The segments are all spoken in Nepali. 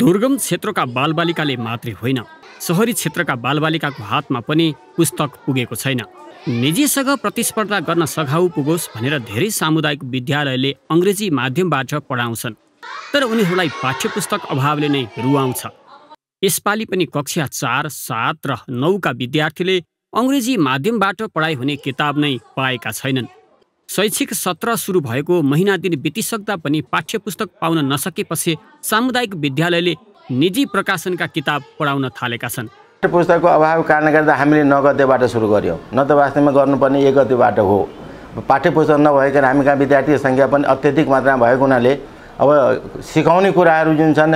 दुर्गम क्षेत्रका बालबालिकाले मात्रै होइन, सहरी क्षेत्रका बालबालिकाको हातमा पनि पुस्तक पुगेको छैन। निजीसँग प्रतिस्पर्धा गर्न सघाउ पुगोस् भनेर धेरै सामुदायिक विद्यालयले अङ्ग्रेजी माध्यमबाट पढाउँछन्, तर उनीहरूलाई पाठ्यपुस्तक अभावले नै रुवाउँछ। यसपालि पनि कक्षा 4, 7 र 9 का विद्यार्थीले अङ्ग्रेजी माध्यमबाट पढाइ हुने किताब नै पाएका छैनन्। शैक्षिक सत्र सुरु भएको महिना दिन बितिसक्दा पनि पाठ्यपुस्तक पाउन नसकेपछि सामुदायिक विद्यालयले निजी प्रकाशनका किताब पढाउन थालेका छन्। पाठ्यपुस्तकको अभाव कारणले गर्दा हामीले 9 गतेबाट सुरु गर्यौं, न त वास्तवमा गर्नुपर्ने 1 गतेबाट हो। पाठ्यपुस्तक नभएकोले हामी कहाँ विद्यार्थीको संख्या पनि अत्यधिक मात्रामा भएको हुनाले अब सिकाउने कुराहरू जुन छन्,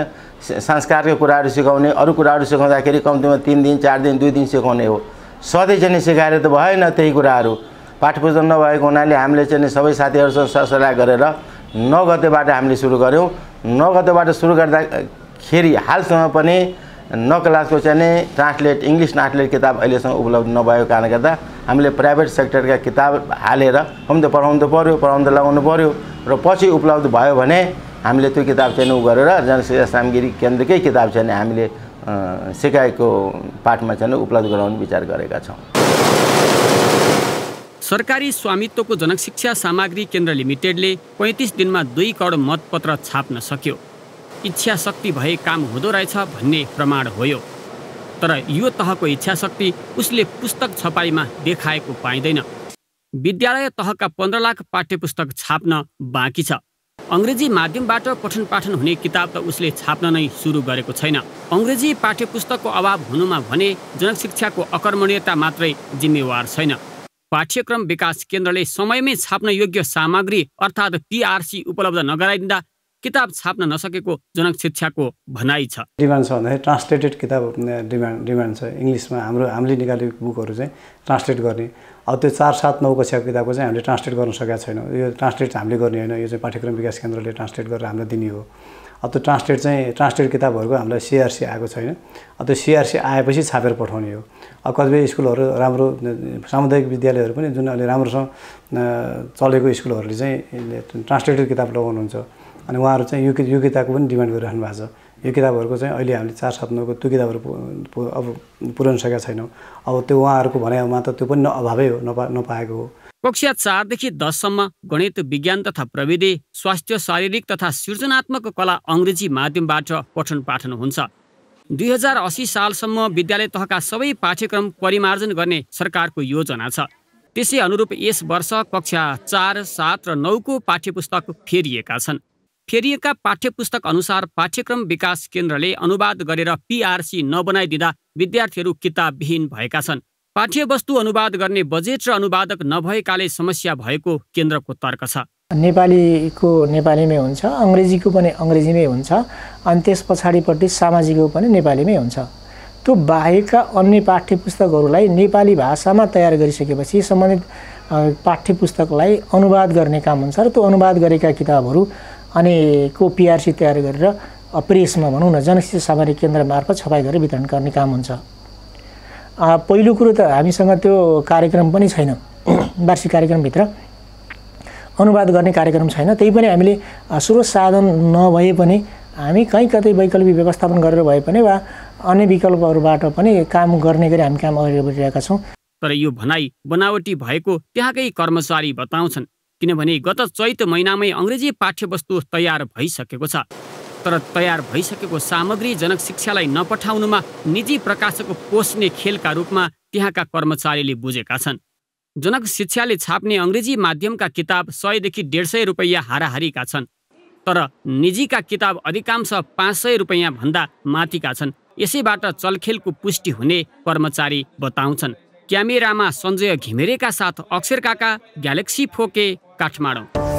संस्कारको कुराहरू सिकाउने, अरू कुराहरू सिकाउँदाखेरि कम्तीमा 3 दिन 4 दिन 2 दिन सिकाउने हो। सधैँ चाहिँ सिकाएर त भएन त्यही कुराहरू। पाठ्यपुस्तक नभएको हुनाले हामीले चाहिँ सबै साथीहरूसँग सरसल्लाह गरेर 9 गतेबाट हामीले सुरु गऱ्यौँ। 9 गतेबाट सुरु गर्दाखेरि हालसम्म पनि 9 क्लासको चाहिँ ट्रान्सलेट इङ्ग्लिस ट्रान्सलेट किताब अहिलेसम्म उपलब्ध नभएको कारणले गर्दा हामीले प्राइभेट सेक्टरका किताब हालेर हम त पढाउनु त पर्यो, पढाउनु त लगाउनु पर्यो र पछि उपलब्ध भयो भने हामीले त्यो किताब चाहिँ गरेर जनशिक्षा सामग्री केन्द्रकै किताब चाहिँ हामीले सिकाएको पाठमा चाहिँ उपलब्ध गराउने विचार गरेका छौँ। सरकारी स्वामित्वको जनशिक्षा सामग्री केन्द्र लिमिटेडले 35 दिनमा 2 करोड मतपत्र छाप्न सक्यो। इच्छा शक्ति भए काम हुँदो रहेछ भन्ने प्रमाण हो, तर यो तहको इच्छा शक्ति उसले पुस्तक छपाईमा देखाएको पाइँदैन। विद्यालय तहका 15 लाख पाठ्यपुस्तक छाप्न बाँकी छ। अङ्ग्रेजी माध्यमबाट पठन पाठन हुने किताब त उसले छाप्न नै सुरु गरेको छैन। अङ्ग्रेजी पाठ्यपुस्तकको अभाव हुनुमा भने जनशिक्षाको अकर्मण्यता मात्रै जिम्मेवार छैन। पाठ्यक्रम विकास केन्द्रले समयमै छाप्न योग्य सामग्री अर्थात् PRC उपलब्ध नगराइदिँदा किताब छाप्न नसकेको जनशिक्षाको भनाइ छ। डिमान्ड छ भन्दा ट्रान्सलेटेड किताब डिमान्ड छ। इङ्ग्लिसमा हामीले निकालेको बुकहरू चाहिँ ट्रान्सलेट गर्ने। अब त्यो 4, 7, 9 कक्षाको किताबको चाहिँ हामीले ट्रान्सलेट गर्न सकेका छैनौँ। यो ट्रान्सलेट हामीले गर्ने होइन, यो चाहिँ पाठ्यक्रम विकास केन्द्रले ट्रान्सलेट गरेर हामीलाई दिने हो। अब त्यो ट्रान्सलेट किताबहरूको हामीलाई CRC आएको छैन। अब त्यो CRC आएपछि छापेर पठाउने हो। अब कतिपय स्कुलहरू राम्रो सामुदायिक विद्यालयहरू पनि जुन अहिले राम्रोसँग चलेको स्कुलहरूले चाहिँ ट्रान्सलेटेड किताब लगाउनुहुन्छ अनि उहाँहरू चाहिँ यो किताबको पनि डिमान्ड गरिराख्नु भएको छ। यो किताबहरूको चाहिँ अहिले हामीले 4, 7, 9 त्यो किताबहरू अब पुराउन सकेका छैनौँ। अब त्यो उहाँहरूको भनाइमा त त्यो पनि अभावै हो, नपाएको हो। कक्षा 4 देखि 10सम्म गणित, विज्ञान तथा प्रविधि, स्वास्थ्य, शारीरिक तथा सृजनात्मक कला अङ्ग्रेजी माध्यमबाट पठन पाठन हुन्छ। 2080 सालसम्म विद्यालय तहका सबै पाठ्यक्रम परिमार्जन गर्ने सरकारको योजना छ। त्यसै अनुरूप यस वर्ष कक्षा 4, 7 र 9 को पाठ्यपुस्तक फेरिएका छन्। फेरिएका पाठ्यपुस्तक अनुसार पाठ्यक्रम विकास केन्द्रले अनुवाद गरेर PRC नबनाइदिँदा विद्यार्थीहरू किताबविहीन भएका छन्। पाठ्यवस्तु अनुवाद गर्ने बजेट र अनुवादक नभएकाले समस्या भएको केन्द्रको तर्क छ। नेपालीको नेपालीमै हुन्छ, अङ्ग्रेजीको पनि अङ्ग्रेजीमै हुन्छ, अनि त्यस पछाडिपट्टि सामाजिकको पनि नेपालीमै हुन्छ। त्यो बाहेकका अन्य पाठ्यपुस्तकहरूलाई नेपाली भाषामा तयार गरिसकेपछि सम्बन्धित पाठ्यपुस्तकलाई अनुवाद गर्ने काम हुन्छ र त्यो अनुवाद गरेका किताबहरू अनि को PRC तयार गरेर प्रेसमा भनौँ न जनशिक्षा सामग्री केन्द्र मार्फत छपाई गरेर वितरण गर्ने काम हुन्छ। पहिलो कुरो त हामीसँग त्यो कार्यक्रम पनि छैन। वार्षिक कार्यक्रमभित्र अनुवाद गर्ने कार्यक्रम छैन। त्यही पनि हामीले स्रोत साधन नभए पनि हामी कहीँ कतै वैकल्पिक व्यवस्थापन गरेर भए पनि वा अन्य विकल्पहरूबाट पनि काम गर्ने गरी हामी काम अगाडि बढिरहेका छौँ। तर यो भनाइ बनावटी भएको त्यहाँकै कर्मचारी बताउँछन्, किनभने गत चैत महिनामै अङ्ग्रेजी पाठ्यवस्तु तयार भइसकेको छ, तर तयार भइसकेको सामग्री जनशिक्षालाई नपठाउनुमा निजी प्रकाशकको पोस्ने खेलका रूपमा त्यहाँका कर्मचारीले बुझेका छन्। जनशिक्षाले छाप्ने अङ्ग्रेजी माध्यमका किताब 100 देखि 150 रुपैयाँ हाराहारीका छन्, तर निजीका किताब अधिकांश 500 रुपैयाँ भन्दा माथिका छन्। यसैबाट चलखेलको पुष्टि हुने कर्मचारी बताउँछन्। क्यामेरामा सञ्जय घिमिरेका साथ अक्षर काका, ग्यालेक्सी फोके, काठमाडौँ।